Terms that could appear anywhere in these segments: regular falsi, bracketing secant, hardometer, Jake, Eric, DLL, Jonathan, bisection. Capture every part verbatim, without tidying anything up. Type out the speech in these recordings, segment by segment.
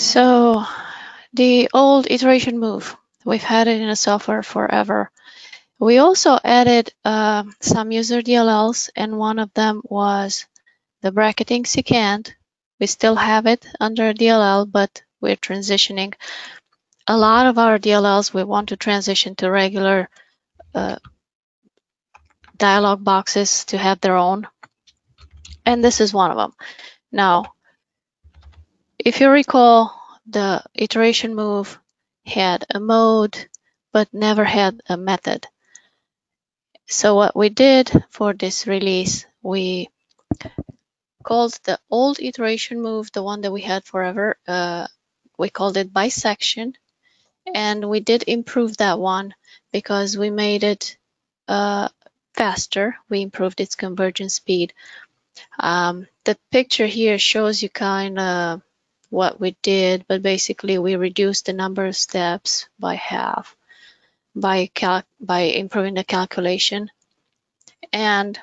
So the old iteration move, we've had it in the software forever. We also added uh, some user D L Ls, and one of them was the bracketing secant. We still have it under D L L, but we're transitioning. A lot of our D L Ls, we want to transition to regular uh, dialog boxes to have their own. And this is one of them. Now, if you recall, the iteration move had a mode, but never had a method. So what we did for this release, we called the old iteration move, the one that we had forever, uh, we called it bisection, and we did improve that one because we made it uh, faster. We improved its convergence speed. Um, the picture here shows you kind of what we did, but basically we reduced the number of steps by half by cal by improving the calculation. And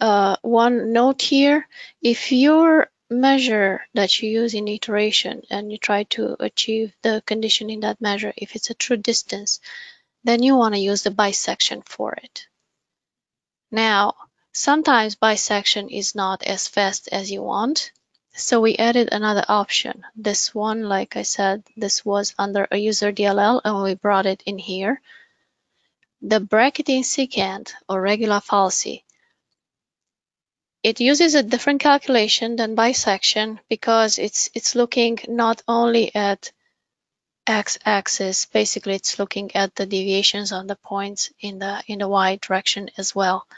uh, one note here, if your measure that you use in iteration and you try to achieve the condition in that measure, if it's a true distance, then you want to use the bisection for it. Now, sometimes bisection is not as fast as you want, so we added another option. This one, like I said, this was under a user D L L, and we brought it in here. The bracketing secant, or regular falsi, it uses a different calculation than bisection because it's it's looking not only at x-axis. Basically, it's looking at the deviations on the points in the in the y direction as well.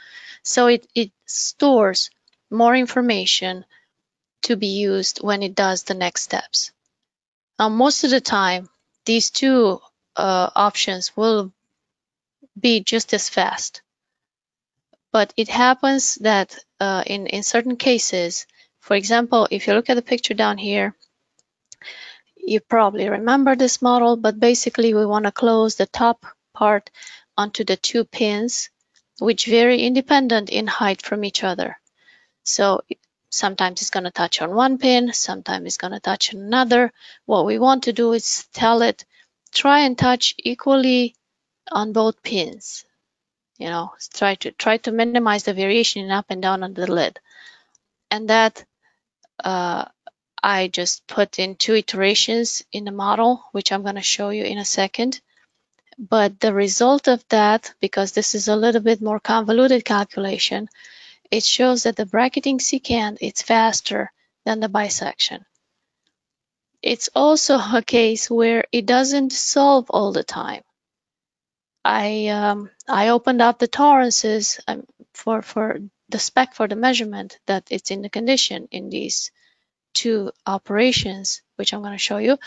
So it it stores more information to be used when it does the next steps. Now, most of the time, these two uh, options will be just as fast, but it happens that uh, in, in certain cases, for example, if you look at the picture down here, you probably remember this model, but basically we want to close the top part onto the two pins, which vary independent in height from each other. So sometimes it's going to touch on one pin, sometimes it's going to touch on another. What we want to do is tell it, try and touch equally on both pins. You know, try to try to minimize the variation in up and down on the lid. And that uh, I just put in two iterations in the model, which I'm going to show you in a second. But the result of that, because this is a little bit more convoluted calculation, it shows that the bracketing secant is faster than the bisection. It's also a case where it doesn't solve all the time. I um, I opened up the tolerances um, for for the spec for the measurement that it's in the condition in these two operations, which I'm going to show you.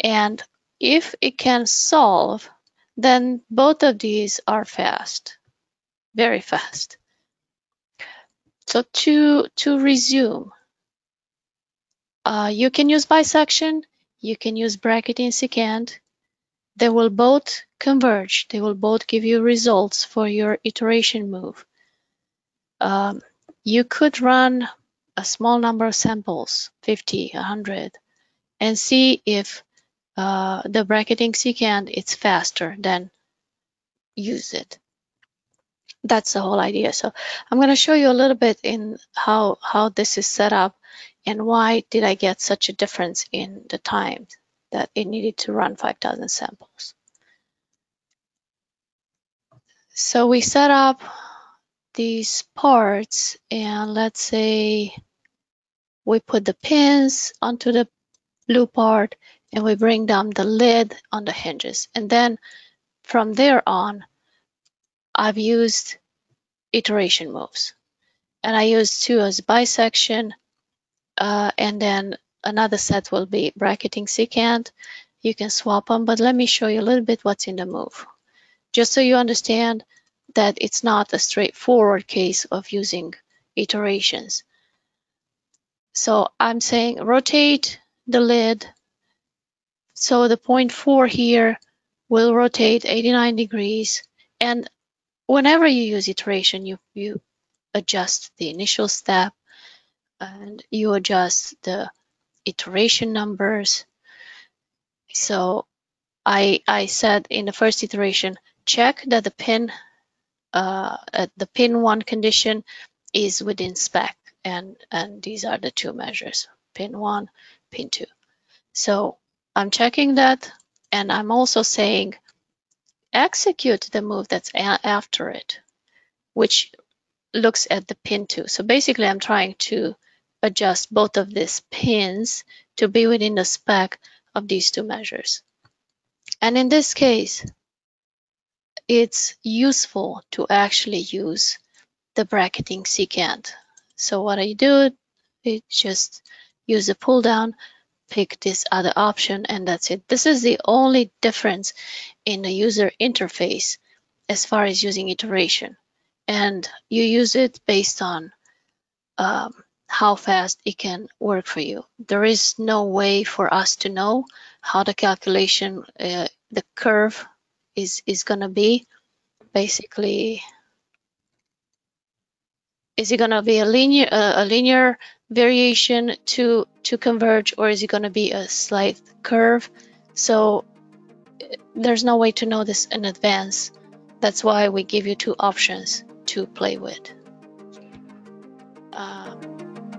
And if it can solve, then both of these are fast, very fast. So to, to resume, uh, you can use bisection, you can use bracketing secant. They will both converge. They will both give you results for your iteration move. Um, you could run a small number of samples, fifty, one hundred, and see if uh, the bracketing secant is faster, then use it. That's the whole idea. So I'm going to show you a little bit in how how this is set up and why did I get such a difference in the time that it needed to run five thousand samples. So we set up these parts, and let's say we put the pins onto the blue part and we bring down the lid on the hinges. And then from there on, I've used iteration moves, and I used two as bisection, uh, and then another set will be bracketing secant. You can swap them, but let me show you a little bit what's in the move, just so you understand that it's not a straightforward case of using iterations. So I'm saying rotate the lid, so the point four here will rotate eighty-nine degrees, and whenever you use iteration, you, you adjust the initial step and you adjust the iteration numbers. So I, I said in the first iteration, check that the pin uh, at the pin one condition is within spec, and and these are the two measures, pin one, pin two. So I'm checking that, and I'm also saying execute the move that's after it, which looks at the pin two. So basically I'm trying to adjust both of these pins to be within the spec of these two measures. And in this case, it's useful to actually use the bracketing secant. So what I do is just use the pull down, pick this other option, and that's it. This is the only difference in the user interface as far as using iteration. And you use it based on um, how fast it can work for you. There is no way for us to know how the calculation, uh, the curve is, is going to be. Basically, is it going to be a linear, uh, a linear variation to, to converge, or is it going to be a slight curve? So there's no way to know this in advance. That's why we give you two options to play with. Um,